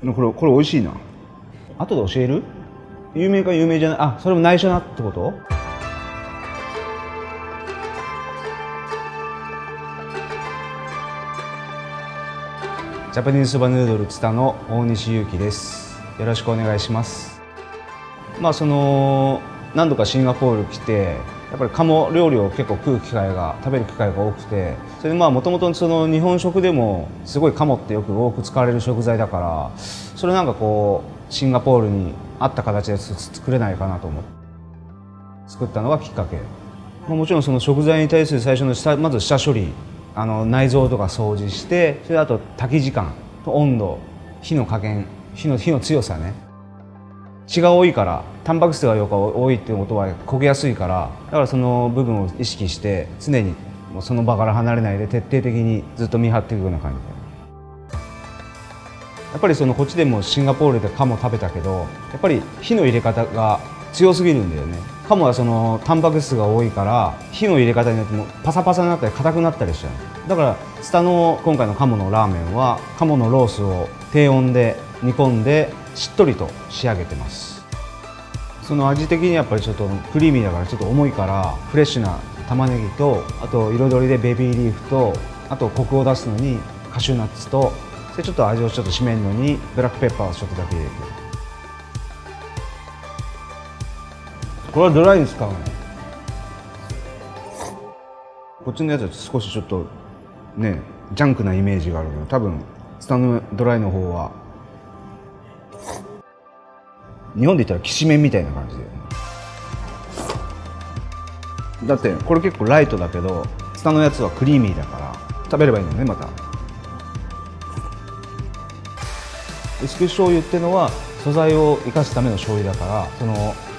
これ美味しいな。後で教える？有名か有名じゃない、あ、それも内緒なってこと？ジャパニーズそばヌードルツタの大西祐希です。よろしくお願いします。何度かシンガポール来て、やっぱり鴨料理を結構食べる機会が多くて、それでもともと日本食でもすごい鴨ってよく多く使われる食材だから、それなんかこうシンガポールに合った形で作れないかなと思って作ったのがきっかけ。もちろんその食材に対する最初のまず下処理、内臓とか掃除して、それであと炊き時間と温度、火の加減、火の強さね。血が多いからタンパク質が多いっていうことは焦げやすいから、だからその部分を意識して常にもうその場から離れないで徹底的にずっと見張っていくような感じで。やっぱりこっちでもシンガポールで鴨食べたけど、やっぱり火の入れ方が強すぎるんだよね。鴨はタンパク質が多いから火の入れ方によってもパサパサになったり硬くなったりしちゃう。だからツタの今回の鴨のラーメンは鴨のロースを低温で煮込んでしっとりと仕上げてます。味的にやっぱりちょっとクリーミーだからちょっと重いから、フレッシュな玉ねぎと、あと彩りでベビーリーフと、あとコクを出すのにカシューナッツと、でちょっと味を締めるのにブラックペッパーをちょっとだけ入れて、これはドライに使うね。こっちのやつは少しちょっとねジャンクなイメージがあるけど、多分ツタのドライの方は日本で言ったらきしめんみたいな感じだよね。だってこれ結構ライトだけど、ツタのやつはクリーミーだから食べればいいんだよね。また薄口醤油っていうのは素材を生かすための醤油だから、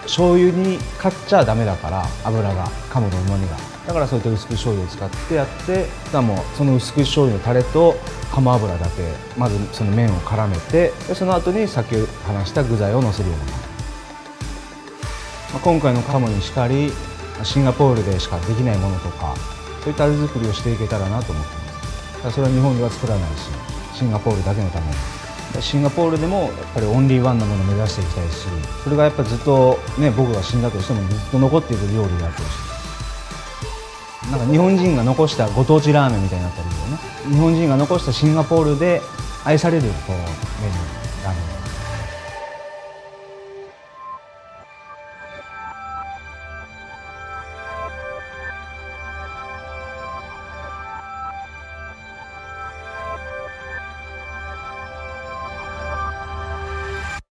醤油にかっちゃダメだから、油が鴨のうまみが、だからそういった薄口醤油を使ってやって、しかもその薄口醤油のタレと鴨油だけまずその麺を絡めて、その後に先ほど話した具材をのせるようになる。今回の鴨にしかり、シンガポールでしかできないものとか、そういった味作りをしていけたらなと思ってます。だからそれは日本では作らないし、シンガポールだけのために、シンガポールでもやっぱりオンリーワンなものを目指していきたいし、それがやっぱずっと、ね、僕が死んだとしてもずっと残っている料理であってほしい。なんか日本人が残したご当地ラーメンみたいになったりね、日本人が残したシンガポールで愛されるメニュー、ラーメン。